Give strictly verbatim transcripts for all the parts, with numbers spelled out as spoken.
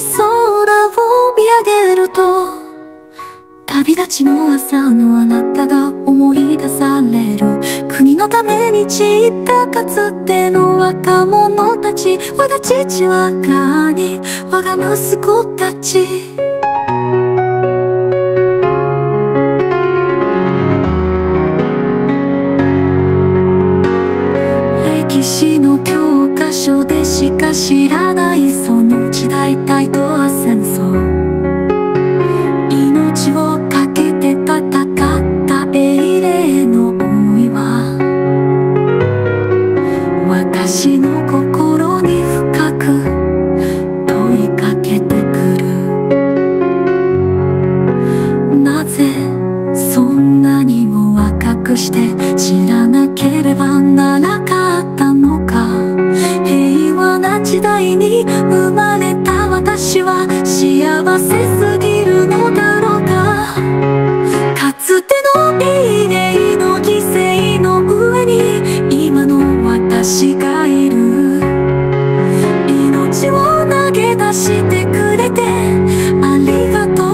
空を見上げると旅立ちの朝のあなたが思い出される。国のために散ったかつての若者たち、我が父我が兄我が息子たち。しか知らないその時代、態度は戦争、命をかけて戦った英霊の思いは私の心に深く問いかけてくる。なぜそんなにも若くして知らなければならかったのか。時代に生まれた私は幸せすぎるのだろうか。かつての英霊の犠牲の上に今の私がいる。命を投げ出してくれてありがと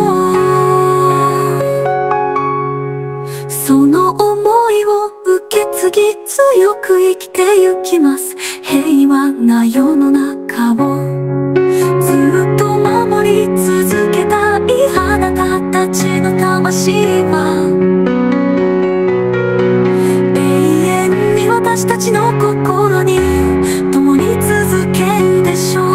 う。その思いを受け継ぎ強く生きてゆきます。平和な世の中をずっと守り続けたいあなたたちの魂は永遠に私たちの心に共に続けるでしょう。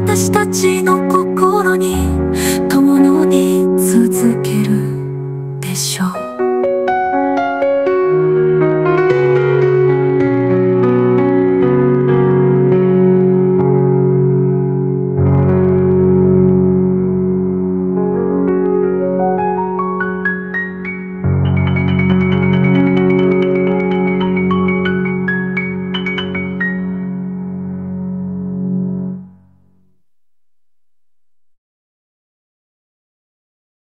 私たち